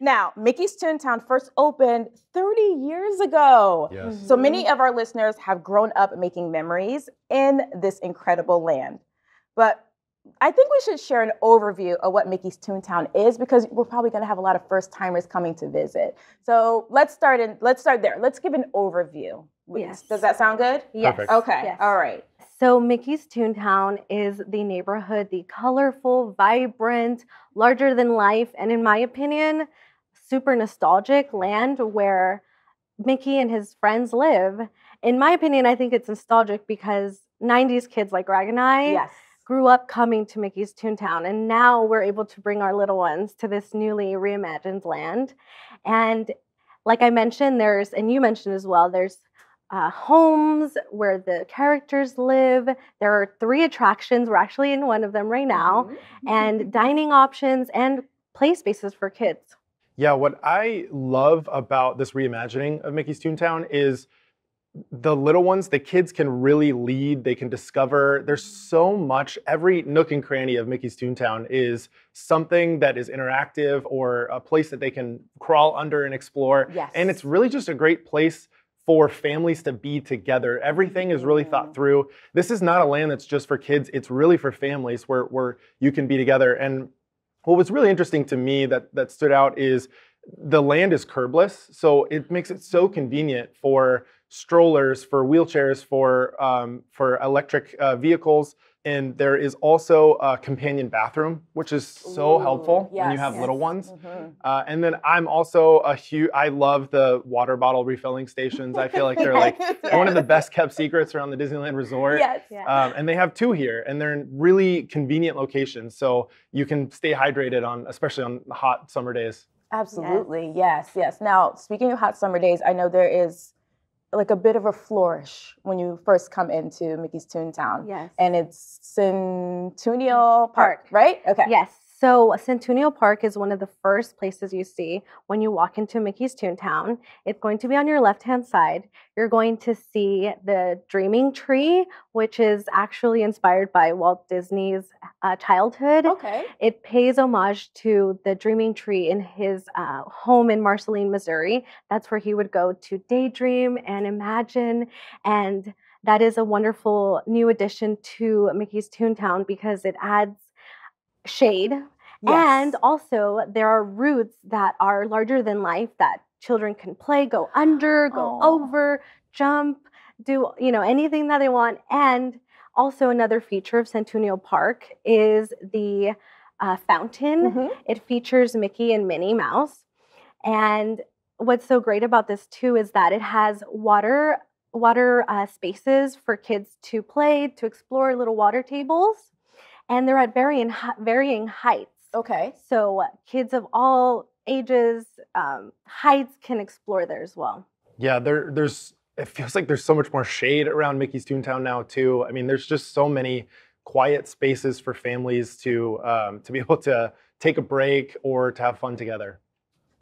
Now, Mickey's Toontown first opened 30 years ago. Yes. Mm-hmm. So many of our listeners have grown up making memories in this incredible land. But I think we should share an overview of what Mickey's Toontown is, because we're probably going to have a lot of first-timers coming to visit. So let's start there. Let's give an overview. Yes. Does that sound good? Yes. Perfect. Okay. Yes. All right. So Mickey's Toontown is the neighborhood, the colorful, vibrant, larger than life, and in my opinion, super nostalgic land where Mickey and his friends live. In my opinion, I think it's nostalgic because 90s kids like Greg and I grew up coming to Mickey's Toontown, and now we're able to bring our little ones to this newly reimagined land. And like I mentioned, there's, and you mentioned as well, there's homes where the characters live. There are 3 attractions. We're actually in one of them right now, and dining options and play spaces for kids. Yeah, what I love about this reimagining of Mickey's Toontown is the little ones, the kids can really lead, they can discover. There's so much, every nook and cranny of Mickey's Toontown is something that is interactive or a place that they can crawl under and explore. Yes. And it's really just a great place for families to be together. Everything is really thought through. This is not a land that's just for kids, it's really for families where you can be together. And what was really interesting to me that stood out is the land is curbless, so it makes it so convenient for strollers, for wheelchairs, for electric vehicles. And there is also a companion bathroom, which is so helpful when you have little ones. And then I'm also I love the water bottle refilling stations. I feel like they're like one of the best kept secrets around the Disneyland Resort. Yes. And they have 2 here, and they're in really convenient locations. So you can stay hydrated especially on hot summer days. Absolutely, yes. Now, speaking of hot summer days, I know there is like a bit of a flourish when you first come into Mickey's Toontown. Yes. And it's CenTOONial Park, right? Okay. Yes. So CenTOONial Park is one of the first places you see when you walk into Mickey's Toontown. It's going to be on your left-hand side. You're going to see the Dreaming Tree, which is actually inspired by Walt Disney's childhood. Okay. It pays homage to the Dreaming Tree in his home in Marceline, Missouri. That's where he would go to daydream and imagine, and that is a wonderful new addition to Mickey's Toontown because it adds shade. And also there are roots that are larger than life that children can play, go under, go over, jump, do, you know, anything that they want. And also another feature of CenTOONial Park is the fountain. It features Mickey and Minnie Mouse. And what's so great about this too is that it has water spaces for kids to play, to explore, little water tables. And they're at varying heights. Okay. So kids of all ages, heights can explore there as well. Yeah, it feels like there's so much more shade around Mickey's Toontown now too. I mean, there's just so many quiet spaces for families to be able to take a break or to have fun together.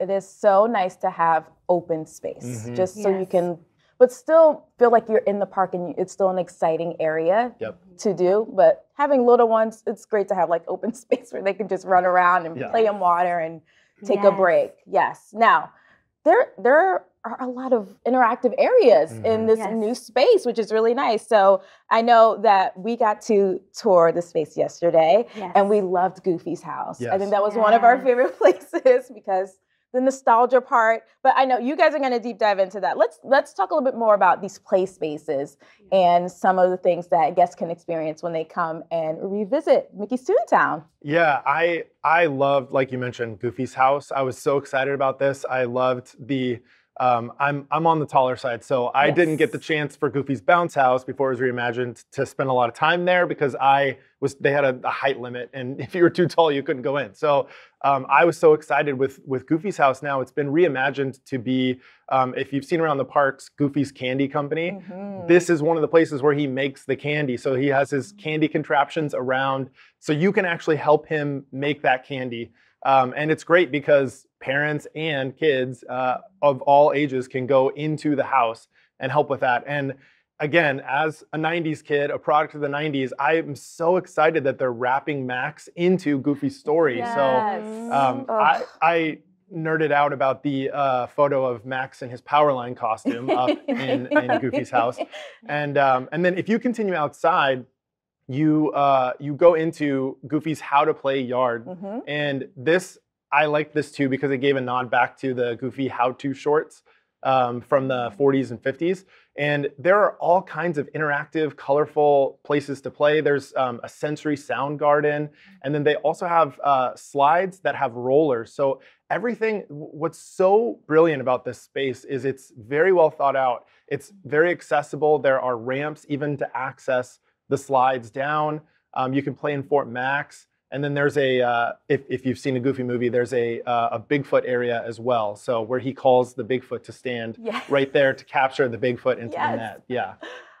It is so nice to have open space, just so you can, but still feel like you're in the park and it's still an exciting area to do. But having little ones, it's great to have like open space where they can just run around and play in water and take a break. Yes. Now, there are a lot of interactive areas in this new space, which is really nice. So I know that we got to tour the space yesterday and we loved Goofy's house. Yes. I think that was one of our favorite places because the nostalgia part, but I know you guys are going to deep dive into that. Let's talk a little bit more about these play spaces and some of the things that guests can experience when they come and revisit Mickey's Toontown. Yeah, I loved, like you mentioned, Goofy's house. I was so excited about this. I loved the. I'm on the taller side, so I didn't get the chance for Goofy's bounce house before it was reimagined to spend a lot of time there because they had a height limit, and if you were too tall, you couldn't go in. So I was so excited with Goofy's house now. It's been reimagined to be, if you've seen around the parks, Goofy's Candy Company. This is one of the places where he makes the candy. So he has his candy contraptions around. So you can actually help him make that candy. And it's great because parents and kids of all ages can go into the house and help with that. And again, as a 90s kid, a product of the 90s, I am so excited that they're wrapping Max into Goofy's story. So I nerded out about the photo of Max in his Powerline costume up in Goofy's house. And then if you continue outside, you, you go into Goofy's How-to-Play Yard. Mm-hmm. And this, I liked this too because it gave a nod back to the Goofy how-to shorts from the 40s and 50s. And there are all kinds of interactive, colorful places to play. There's a sensory sound garden. And then they also have slides that have rollers. So everything, what's so brilliant about this space is it's very well thought out. It's very accessible. There are ramps even to access the slides down. You can play in Fort Max. And then there's a, if you've seen a Goofy movie, there's a Bigfoot area as well. So where he calls the Bigfoot to stand right there to capture the Bigfoot into the net. Yeah.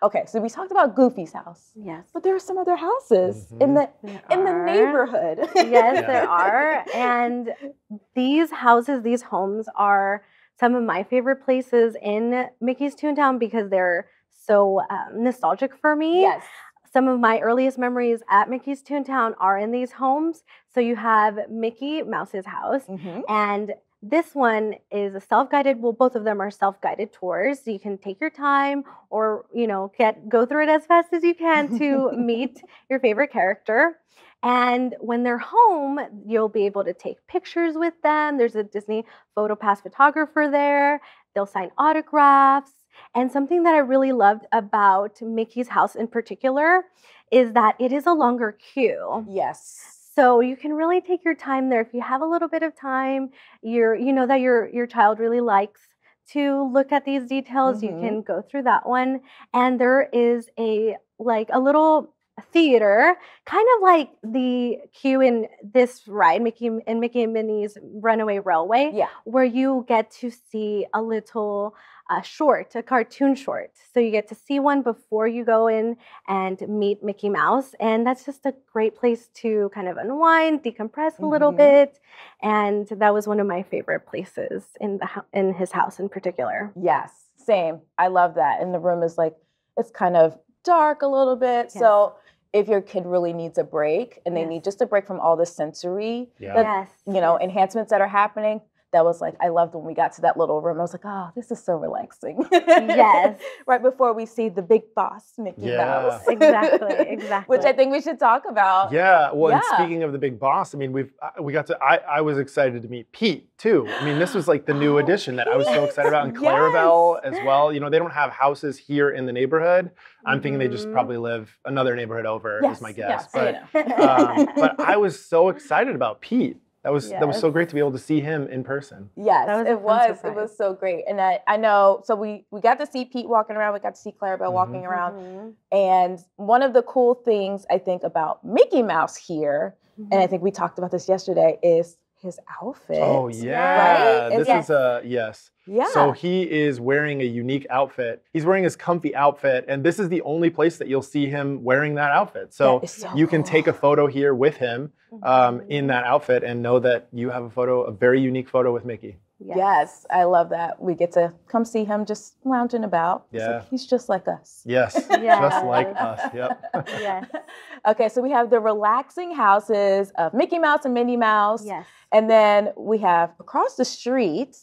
Okay, so we talked about Goofy's house. Yes. But there are some other houses in the neighborhood. Yes, there are. And these houses, these homes are some of my favorite places in Mickey's Toontown because they're so nostalgic for me. Yes. Some of my earliest memories at Mickey's Toontown are in these homes. So you have Mickey Mouse's house, and this one is a self-guided. Well, both of them are self-guided tours. So you can take your time, or you know, go through it as fast as you can to meet your favorite character. And when they're home, you'll be able to take pictures with them. There's a Disney PhotoPass photographer there. They'll sign autographs. And something that I really loved about Mickey's house in particular is that it is a longer queue. Yes. So you can really take your time there. If you have a little bit of time, you know that your child really likes to look at these details, you can go through that one. And there is a little theater, kind of like the queue in this ride, Mickey and Minnie's Runaway Railway, where you get to see a little a cartoon short. So you get to see one before you go in and meet Mickey Mouse. And that's just a great place to kind of unwind, decompress a little bit. And that was one of my favorite places in his house in particular. Yes, same. I love that. And the room is it's kind of dark a little bit. Yes. So if your kid really needs a break and they need just a break from all the sensory, you know, enhancements that are happening, that was I loved when we got to that little room. I was like, oh, this is so relaxing. Yes. Right before we see the big boss, Mickey Mouse. Exactly. Which I think we should talk about. Yeah. Well, and speaking of the big boss, I mean, we got to, I was excited to meet Pete too. I mean, this was the new addition that I was so excited about. And Clarabelle as well. You know, they don't have houses here in the neighborhood. I'm thinking they just probably live another neighborhood over is my guess. But I was so excited about Pete. That was so great to be able to see him in person. Yes, it was so great. And I know, so we got to see Pete walking around, we got to see Clarabelle walking around. And one of the cool things I think about Mickey Mouse here, and I think we talked about this yesterday, is his outfit. Oh yeah, right? Yeah. So he is wearing a unique outfit. He's wearing his comfy outfit, and this is the only place that you'll see him wearing that outfit. So, you can take a photo here with him in that outfit and know that you have a very unique photo with Mickey. Yes, I love that. We get to come see him just lounging about. Yeah. He's just like us. Yes, just like us, yep. Yes. Okay, so we have the relaxing houses of Mickey Mouse and Minnie Mouse. Yes. And then we have across the street,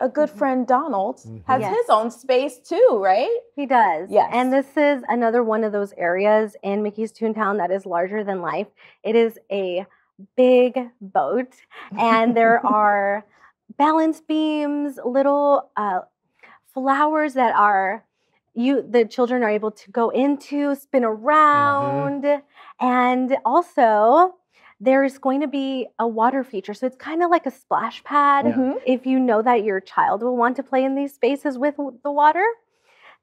a good friend, Donald, has his own space too, right? He does. Yes. And this is another one of those areas in Mickey's Toontown that is larger than life. It is a big boat, and there are balance beams, little flowers that are the children are able to go into, spin around, and also there's going to be a water feature. So it's kind of like a splash pad. If you know that your child will want to play in these spaces with the water,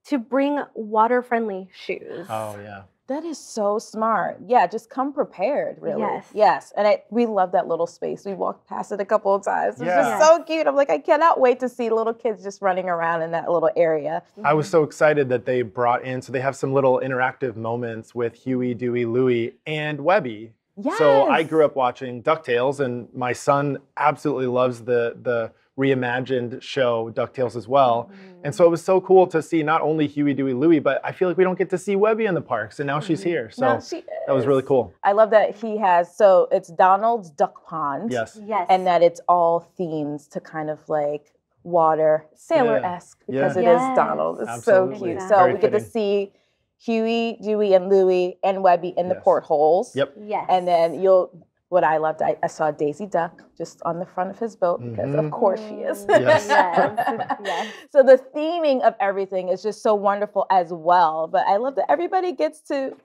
to bring water-friendly shoes. Oh, yeah. That is so smart. Yeah, just come prepared, really. Yes. And we love that little space. We walked past it a couple of times. It was just so cute. I'm like, I cannot wait to see little kids just running around in that little area. I was so excited that they brought in, so they have some little interactive moments with Huey, Dewey, Louie, and Webby. Yes. So I grew up watching DuckTales, and my son absolutely loves the reimagined show DuckTales as well. Mm-hmm. And so it was so cool to see not only Huey, Dewey, Louie, but I feel like we don't get to see Webby in the parks, and now she's here. So now she is. That was really cool. I love that he has, so it's Donald's Duck Pond. Yes. Yes. And that it's all themes to kind of like water, sailor-esque, because it is Donald. It's absolutely so cute. Exactly. So very we get fitting. To see Huey, Dewey, and Louie, and Webby in the portholes. Yep. Yes. And then you'll, what I loved, I saw Daisy Duck just on the front of his boat because of course she is. Yes. Yes. So the theming of everything is just so wonderful as well. But I love that everybody gets to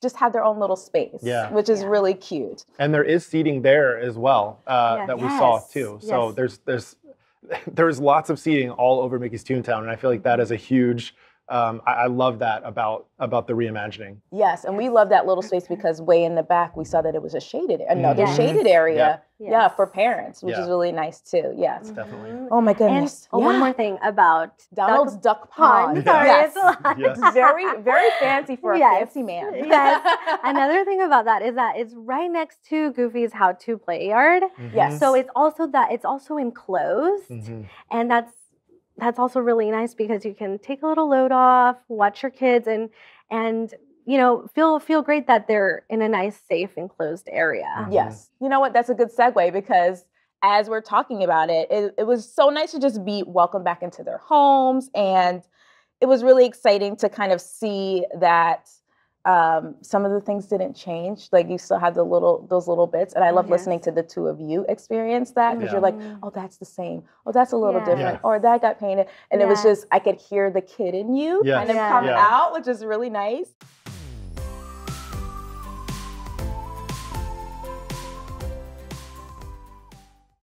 just have their own little space, which is really cute. And there is seating there as well that we saw too. So there's lots of seating all over Mickey's Toontown, and I feel like that is a huge. I love that about the reimagining. Yes, and we love that little space because way in the back we saw that it was a shaded area. No, the shaded area, for parents, which is really nice too. Yes, definitely. Oh my goodness. And one more thing about Donald's Duck Pond. Sorry, it's a lot. Yes. Very, very fancy for a fancy man. Yes. Another thing about that is that it's right next to Goofy's How-to-Play Yard. Yes. So it's also that it's also enclosed, and that's also really nice because you can take a little load off, watch your kids, and you know feel great that they're in a nice, safe, enclosed area. Yes, you know what? That's a good segue because as we're talking about it, it was so nice to just be welcomed back into their homes, and it was really exciting to kind of see that some of the things didn't change. Like you still have those little bits, and I love listening to the two of you experience that because you're like, oh, that's the same. Oh, that's a little different. Or that got painted, and it was just I could hear the kid in you kind of come out, which is really nice.